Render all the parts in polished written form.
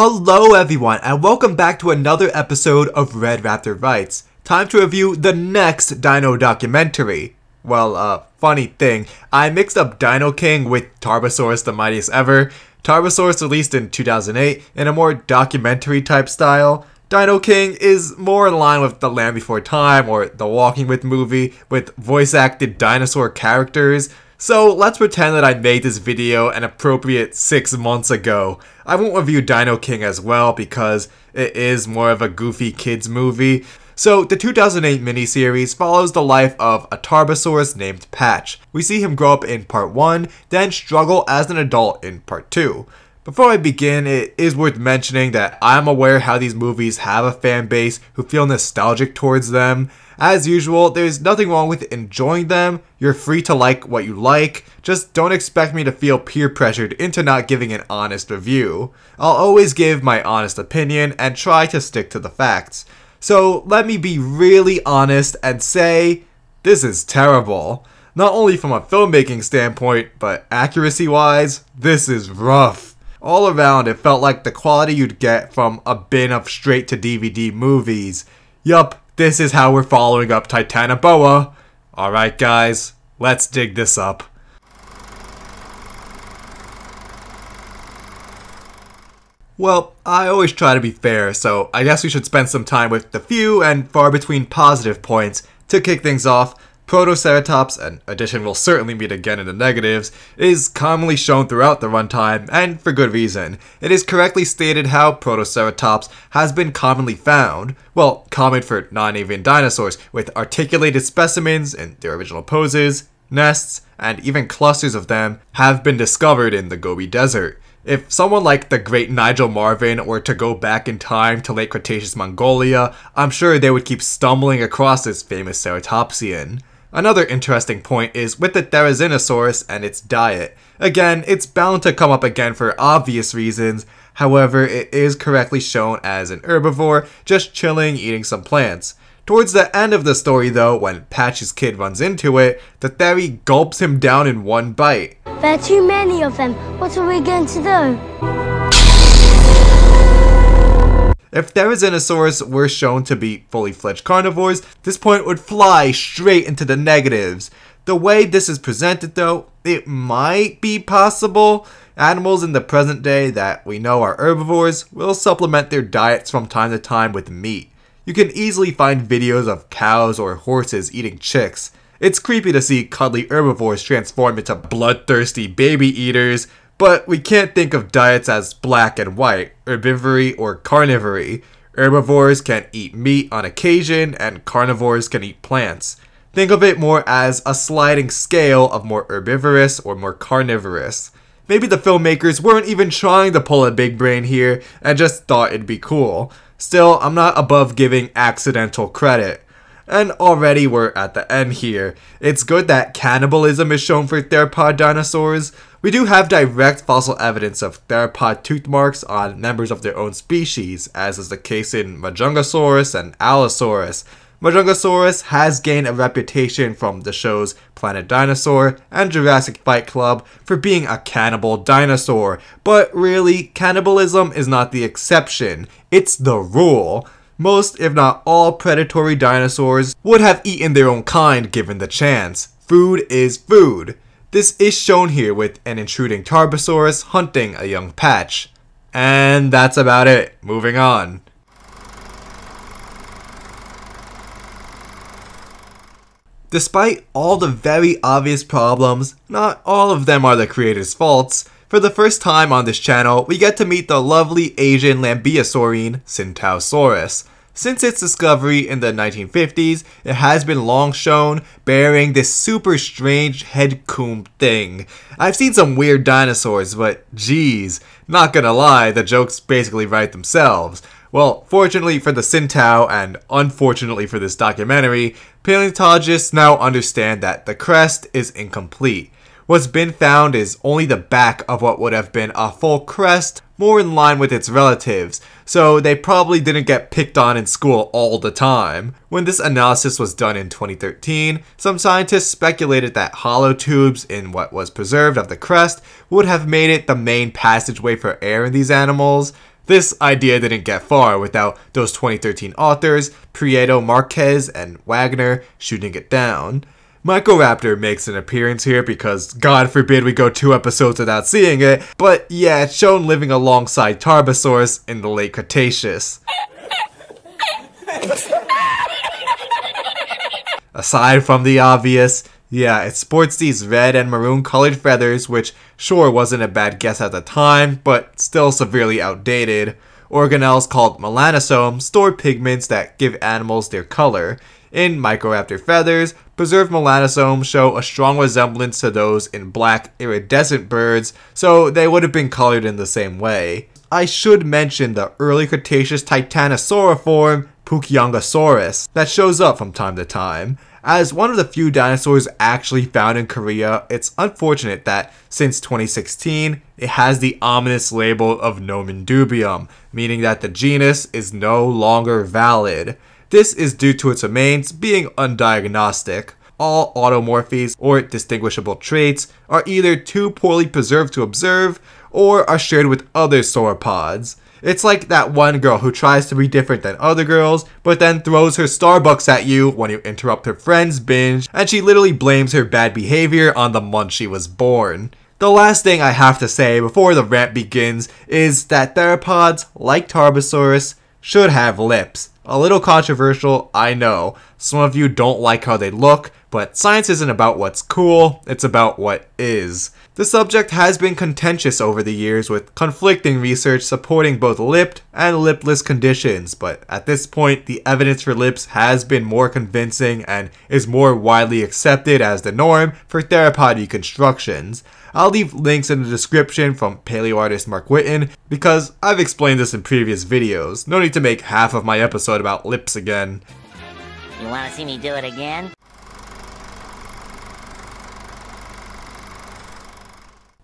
Hello everyone, and welcome back to another episode of Red Raptor Writes. Time to review the next dino documentary. Well, funny thing, I mixed up Dino King with Tarbosaurus the Mightiest Ever. Tarbosaurus released in 2008 in a more documentary type style. Dino King is more in line with The Land Before Time or The Walking With movie with voice acted dinosaur characters. So let's pretend that I made this video an appropriate 6 months ago. I won't review Dino King as well because it is more of a goofy kids movie. So the 2008 miniseries follows the life of a Tarbosaurus named Patch. We see him grow up in part 1, then struggle as an adult in part 2. Before I begin, it is worth mentioning that I'm aware how these movies have a fan base who feel nostalgic towards them. As usual, there's nothing wrong with enjoying them. You're free to like what you like, just don't expect me to feel peer pressured into not giving an honest review. I'll always give my honest opinion and try to stick to the facts. So let me be really honest and say, this is terrible. Not only from a filmmaking standpoint, but accuracy wise, this is rough. All around, it felt like the quality you'd get from a bin of straight to DVD movies. Yup. This is how we're following up Titanoboa. Alright guys, let's dig this up. Well, I always try to be fair, so I guess we should spend some time with the few and far between positive points. To kick things off, Protoceratops, an addition we'll certainly meet again in the negatives, is commonly shown throughout the runtime, and for good reason. It is correctly stated how Protoceratops has been commonly found, well, common for non-avian dinosaurs, with articulated specimens in their original poses, nests, and even clusters of them have been discovered in the Gobi Desert. If someone like the great Nigel Marvin were to go back in time to late Cretaceous Mongolia, I'm sure they would keep stumbling across this famous ceratopsian. Another interesting point is with the Therizinosaurus and its diet. Again, it's bound to come up again for obvious reasons, however it is correctly shown as an herbivore, just chilling eating some plants. Towards the end of the story though, when Patch's kid runs into it, the Theri gulps him down in one bite. There are too many of them, what are we going to do? If Therizinosaurus were shown to be fully fledged carnivores, this point would fly straight into the negatives. The way this is presented though, it might be possible. Animals in the present day that we know are herbivores will supplement their diets from time to time with meat. You can easily find videos of cows or horses eating chicks. It's creepy to see cuddly herbivores transform into bloodthirsty baby eaters, but we can't think of diets as black and white, herbivory or carnivory. Herbivores can eat meat on occasion, and carnivores can eat plants. Think of it more as a sliding scale of more herbivorous or more carnivorous. Maybe the filmmakers weren't even trying to pull a big brain here and just thought it'd be cool. Still, I'm not above giving accidental credit. And already we're at the end here. It's good that cannibalism is shown for theropod dinosaurs. We do have direct fossil evidence of theropod tooth marks on members of their own species, as is the case in Majungasaurus and Allosaurus. Majungasaurus has gained a reputation from the shows Planet Dinosaur and Jurassic Fight Club for being a cannibal dinosaur, but really, cannibalism is not the exception, it's the rule. Most, if not all, predatory dinosaurs would have eaten their own kind given the chance. Food is food. This is shown here with an intruding Tarbosaurus hunting a young Patch. And that's about it, moving on. Despite all the very obvious problems, not all of them are the creator's faults. For the first time on this channel, we get to meet the lovely Asian Lambiosaurine, Tsintaosaurus. Since its discovery in the 1950s, it has been long shown bearing this super strange head comb thing. I've seen some weird dinosaurs, but geez, not gonna lie, the jokes basically write themselves. Well, fortunately for the Tsintao, and unfortunately for this documentary, paleontologists now understand that the crest is incomplete. What's been found is only the back of what would have been a full crest, more in line with its relatives, so they probably didn't get picked on in school all the time. When this analysis was done in 2013, some scientists speculated that hollow tubes in what was preserved of the crest would have made it the main passageway for air in these animals. This idea didn't get far without those 2013 authors, Prieto, Marquez, and Wagner, shooting it down. Microraptor makes an appearance here because God forbid we go 2 episodes without seeing it, but yeah, it's shown living alongside Tarbosaurus in the late Cretaceous. Aside from the obvious, yeah, it sports these red and maroon colored feathers, which sure wasn't a bad guess at the time, but still severely outdated. Organelles called melanosomes store pigments that give animals their color. In Microraptor feathers, preserved melanosomes show a strong resemblance to those in black iridescent birds, so they would have been colored in the same way. I should mention the early Cretaceous titanosauriform, Pukyongosaurus, that shows up from time to time. As one of the few dinosaurs actually found in Korea, it's unfortunate that, since 2016, it has the ominous label of nomen dubium, meaning that the genus is no longer valid. This is due to its remains being undiagnostic. All automorphies, or distinguishable traits, are either too poorly preserved to observe, or are shared with other sauropods. It's like that one girl who tries to be different than other girls, but then throws her Starbucks at you when you interrupt her friend's binge, and she literally blames her bad behavior on the month she was born. The last thing I have to say before the rant begins is that theropods, like Tarbosaurus, should have lips. A little controversial, I know. Some of you don't like how they look, but science isn't about what's cool, it's about what is. The subject has been contentious over the years, with conflicting research supporting both lipped and lipless conditions, but at this point, the evidence for lips has been more convincing and is more widely accepted as the norm for theropod reconstructions. I'll leave links in the description from paleo artist Mark Witton, because I've explained this in previous videos. No need to make half of my episode about lips again. You wanna see me do it again?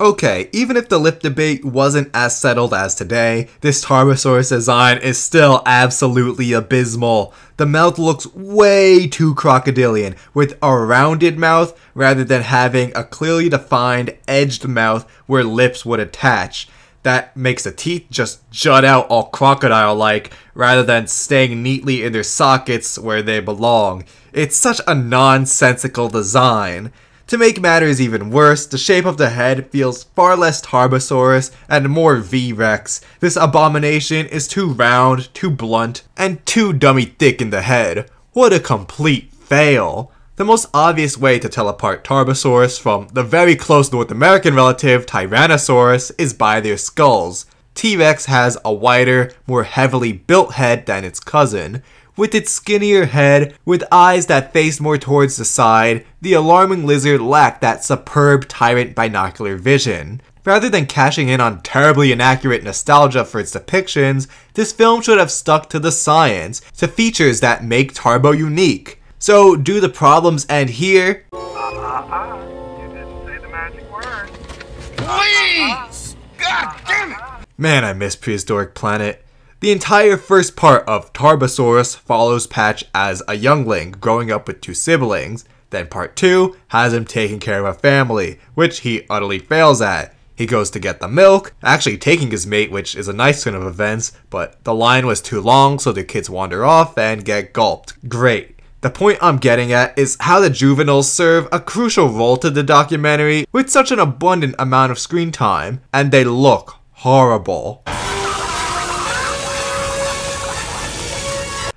Okay, even if the lip debate wasn't as settled as today, this Tarbosaurus design is still absolutely abysmal. The mouth looks way too crocodilian, with a rounded mouth rather than having a clearly defined edged mouth where lips would attach. That makes the teeth just jut out all crocodile-like, rather than staying neatly in their sockets where they belong. It's such a nonsensical design. To make matters even worse, the shape of the head feels far less Tarbosaurus and more V-Rex. This abomination is too round, too blunt, and too dummy thick in the head. What a complete fail. The most obvious way to tell apart Tarbosaurus from the very close North American relative Tyrannosaurus is by their skulls. T-Rex has a wider, more heavily built head than its cousin. With its skinnier head, with eyes that faced more towards the side, the alarming lizard lacked that superb tyrant binocular vision. Rather than cashing in on terribly inaccurate nostalgia for its depictions, this film should have stuck to the science, to features that make Tarbo unique. So do the problems end here? You didn't say the magic word. Please! God damn it! Man, I miss Prehistoric Planet. The entire first part of Tarbosaurus follows Patch as a youngling, growing up with 2 siblings. Then part 2 has him taking care of a family, which he utterly fails at. He goes to get the milk, actually taking his mate, which is a nice turn of events, but the line was too long, so the kids wander off and get gulped. Great. The point I'm getting at is how the juveniles serve a crucial role to the documentary with such an abundant amount of screen time, and they look horrible.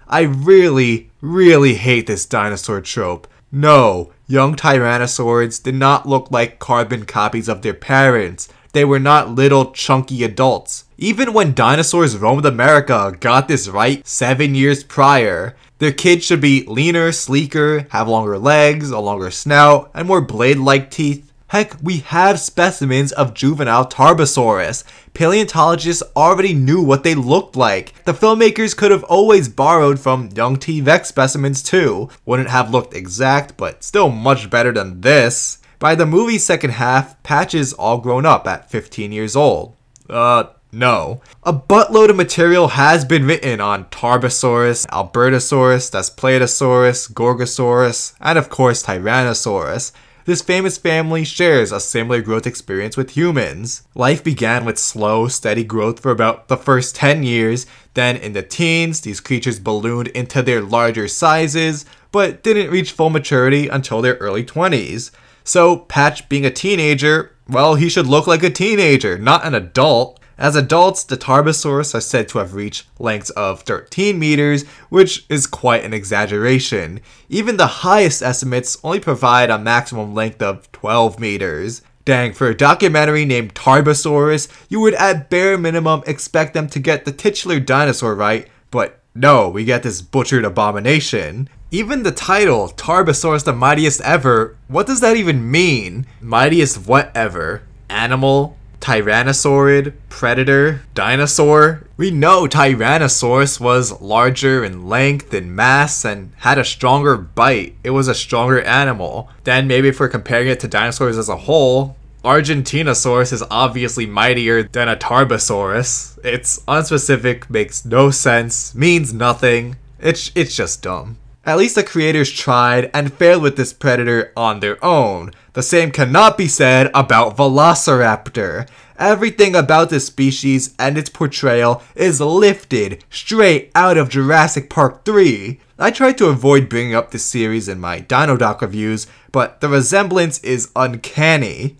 I really hate this dinosaur trope. No, young Tyrannosaurids did not look like carbon copies of their parents. They were not little, chunky adults. Even when Dinosaurs Roamed America got this right 7 years prior, their kids should be leaner, sleeker, have longer legs, a longer snout, and more blade-like teeth. Heck, we have specimens of juvenile Tarbosaurus. Paleontologists already knew what they looked like. The filmmakers could have always borrowed from young T-Rex specimens too. Wouldn't have looked exact, but still much better than this. By the movie's second half, Patch is all grown up at 15 years old. No. A buttload of material has been written on Tarbosaurus, Albertosaurus, Daspletosaurus, Gorgosaurus, and of course Tyrannosaurus. This famous family shares a similar growth experience with humans. Life began with slow, steady growth for about the first 10 years. Then in the teens, these creatures ballooned into their larger sizes, but didn't reach full maturity until their early 20s. So Patch, being a teenager, well, he should look like a teenager, not an adult. As adults, the Tarbosaurus are said to have reached lengths of 13 meters, which is quite an exaggeration. Even the highest estimates only provide a maximum length of 12 meters. Dang, for a documentary named Tarbosaurus, you would at bare minimum expect them to get the titular dinosaur right, but no, we get this butchered abomination. Even the title, Tarbosaurus the Mightiest Ever, what does that even mean? Mightiest whatever? Animal? Tyrannosaurid, predator, dinosaur. We know Tyrannosaurus was larger in length and mass and had a stronger bite. It was a stronger animal. Then maybe if we're comparing it to dinosaurs as a whole, Argentinosaurus is obviously mightier than a Tarbosaurus. It's unspecific, makes no sense, means nothing. It's just dumb. At least the creators tried and failed with this predator on their own. The same cannot be said about Velociraptor. Everything about this species and its portrayal is lifted straight out of Jurassic Park 3. I tried to avoid bringing up this series in my Dino Doc reviews, but the resemblance is uncanny.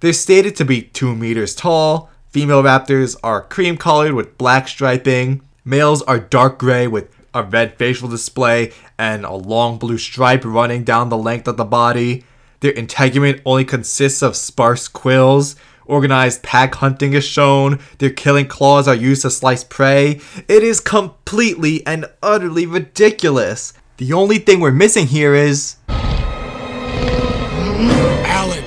They're stated to be 2 meters tall, female raptors are cream-colored with black striping, males are dark gray with a red facial display and a long blue stripe running down the length of the body. Their integument only consists of sparse quills. Organized pack hunting is shown. Their killing claws are used to slice prey. It is completely and utterly ridiculous. The only thing we're missing here is Alan.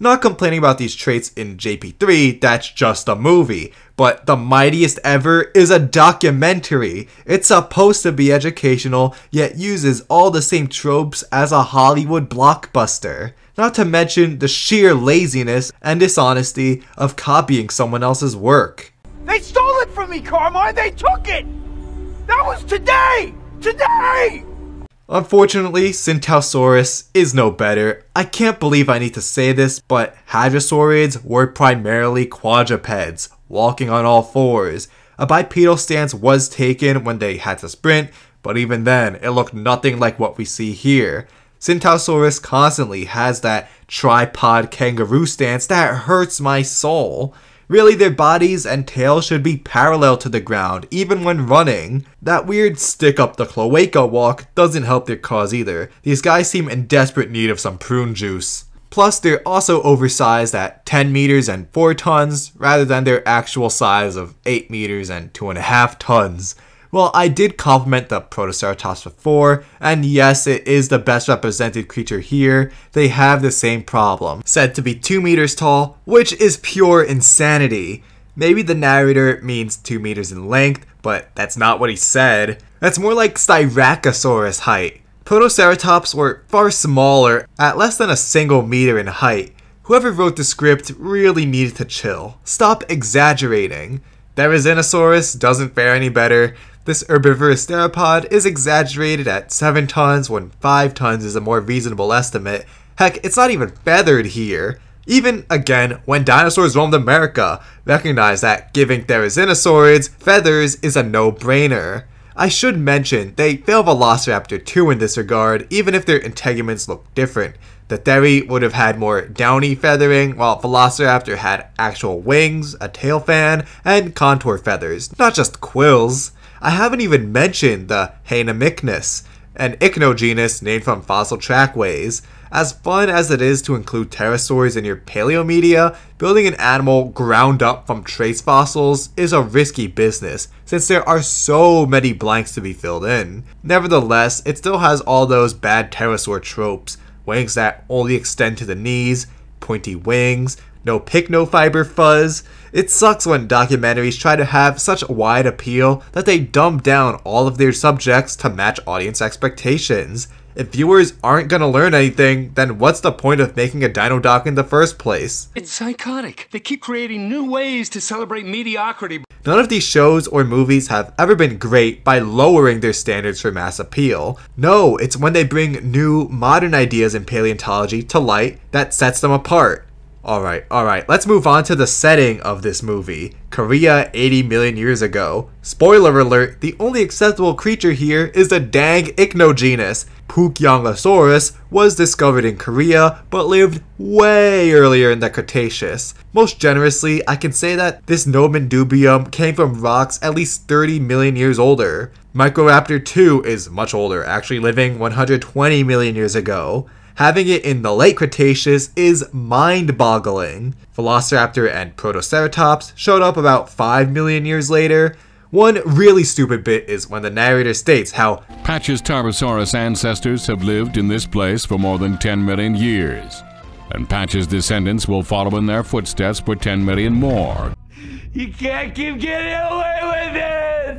Not complaining about these traits in JP3, that's just a movie. But The Mightiest Ever is a documentary. It's supposed to be educational, yet uses all the same tropes as a Hollywood blockbuster. Not to mention the sheer laziness and dishonesty of copying someone else's work. They stole it from me, Carmine! They took it! That was today! Today! Unfortunately, Tsintaosaurus is no better. I can't believe I need to say this, but Hadrosaurids were primarily quadrupeds, walking on all fours. A bipedal stance was taken when they had to sprint, but even then, it looked nothing like what we see here. Tsintaosaurus constantly has that tripod kangaroo stance that hurts my soul. Really, their bodies and tails should be parallel to the ground, even when running. That weird stick-up-the-cloaca walk doesn't help their cause either. These guys seem in desperate need of some prune juice. Plus, they're also oversized at 10 meters and 4 tons, rather than their actual size of 8 meters and 2.5 tons. Well, I did compliment the Protoceratops before, and yes, it is the best represented creature here. They have the same problem, said to be 2 meters tall, which is pure insanity. Maybe the narrator means 2 meters in length, but that's not what he said. That's more like Styracosaurus height. Protoceratops were far smaller, at less than a single meter in height. Whoever wrote the script really needed to chill. Stop exaggerating. Therizinosaurus doesn't fare any better. This herbivorous theropod is exaggerated at 7 tons when 5 tons is a more reasonable estimate. Heck, it's not even feathered here. Even, again, when Dinosaurs Roamed America, recognize that giving Therizinosaurids feathers is a no-brainer. I should mention, they fail Velociraptor 2 in this regard, even if their integuments look different. The Theri would have had more downy feathering, while Velociraptor had actual wings, a tail fan, and contour feathers, not just quills. I haven't even mentioned the Hainemichnus, an ichnogenus named from fossil trackways. As fun as it is to include pterosaurs in your paleo media, building an animal ground up from trace fossils is a risky business, since there are so many blanks to be filled in. Nevertheless, it still has all those bad pterosaur tropes, wings that only extend to the knees, pointy wings, no pycnofiber fuzz. It sucks when documentaries try to have such wide appeal that they dumb down all of their subjects to match audience expectations. If viewers aren't gonna learn anything, then what's the point of making a Dino Doc in the first place? It's psychotic. They keep creating new ways to celebrate mediocrity. None of these shows or movies have ever been great by lowering their standards for mass appeal. No, it's when they bring new, modern ideas in paleontology to light that sets them apart. Alright, let's move on to the setting of this movie. Korea 80 million years ago. Spoiler alert, the only acceptable creature here is the dang ichnogenus. Pukyongosaurus was discovered in Korea, but lived way earlier in the Cretaceous. Most generously, I can say that this nomen dubium came from rocks at least 30 million years older. Microraptor 2 is much older, actually living 120 million years ago. Having it in the late Cretaceous is mind-boggling. Velociraptor and Protoceratops showed up about 5 million years later. One really stupid bit is when the narrator states how Patch's Tarbosaurus ancestors have lived in this place for more than 10 million years, and Patch's descendants will follow in their footsteps for 10 million more. You can't keep getting away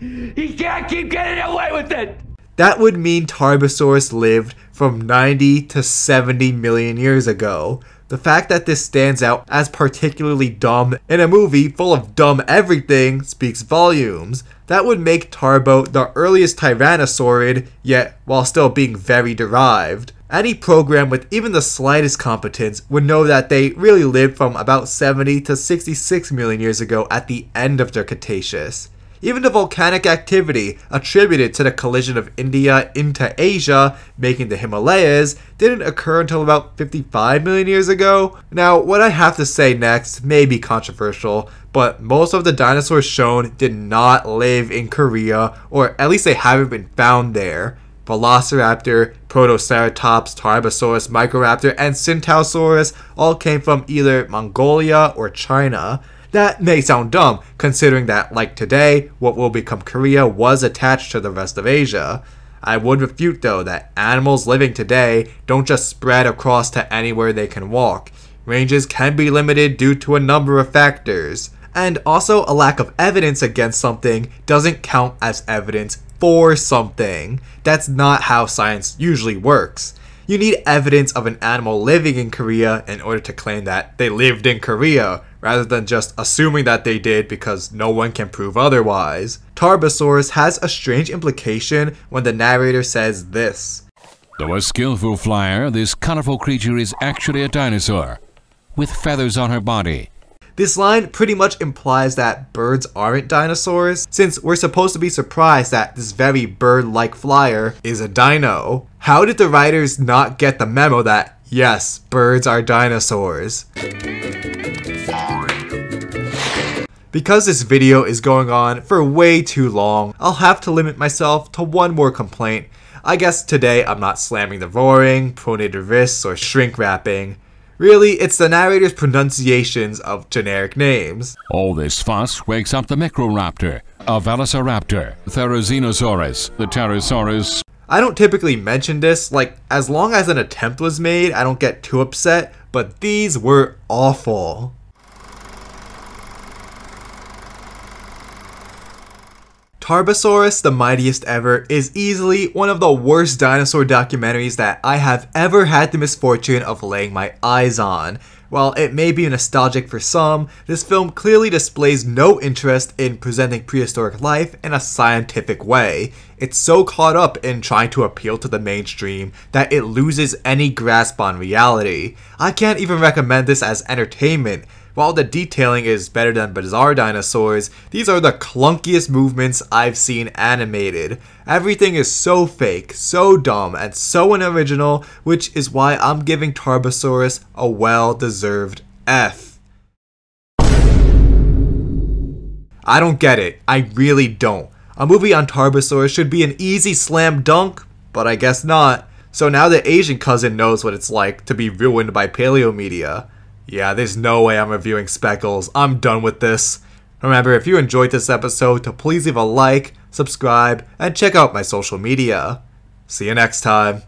with it! You can't keep getting away with it! That would mean Tarbosaurus lived from 90 to 70 million years ago. The fact that this stands out as particularly dumb in a movie full of dumb everything speaks volumes. That would make Tarbo the earliest tyrannosaurid, yet while still being very derived. Any program with even the slightest competence would know that they really lived from about 70 to 66 million years ago at the end of the Cretaceous. Even the volcanic activity attributed to the collision of India into Asia, making the Himalayas, didn't occur until about 55 million years ago. Now, what I have to say next may be controversial, but most of the dinosaurs shown did not live in Korea, or at least they haven't been found there. Velociraptor, Protoceratops, Tarbosaurus, Microraptor, and Tsintaosaurus all came from either Mongolia or China. That may sound dumb, considering that, like today, what will become Korea was attached to the rest of Asia. I would refute, though, that animals living today don't just spread across to anywhere they can walk. Ranges can be limited due to a number of factors. And also, a lack of evidence against something doesn't count as evidence for something. That's not how science usually works. You need evidence of an animal living in Korea in order to claim that they lived in Korea, rather than just assuming that they did because no one can prove otherwise. Tarbosaurus has a strange implication when the narrator says this. Though a skillful flyer, this colorful creature is actually a dinosaur, with feathers on her body. This line pretty much implies that birds aren't dinosaurs, since we're supposed to be surprised that this very bird-like flyer is a dino. How did the writers not get the memo that, yes, birds are dinosaurs? Because this video is going on for way too long, I'll have to limit myself to one more complaint. I guess today I'm not slamming the roaring, pronated wrists, or shrink wrapping. Really, it's the narrator's pronunciations of generic names. All this fuss wakes up the Microraptor, a Velociraptor, Therizinosaurus, the Pterosaurus. I don't typically mention this, like, as long as an attempt was made, I don't get too upset, but these were awful. Tarbosaurus, the Mightiest Ever, is easily one of the worst dinosaur documentaries that I have ever had the misfortune of laying my eyes on. While it may be nostalgic for some, this film clearly displays no interest in presenting prehistoric life in a scientific way. It's so caught up in trying to appeal to the mainstream that it loses any grasp on reality. I can't even recommend this as entertainment. While the detailing is better than Bizarre Dinosaurs, these are the clunkiest movements I've seen animated. Everything is so fake, so dumb, and so unoriginal, which is why I'm giving Tarbosaurus a well-deserved F. I don't get it. I really don't. A movie on Tarbosaurus should be an easy slam dunk, but I guess not. So now the Asian cousin knows what it's like to be ruined by paleo media. Yeah, there's no way I'm reviewing Speckles. I'm done with this. Remember, if you enjoyed this episode, to please leave a like, subscribe, and check out my social media. See you next time.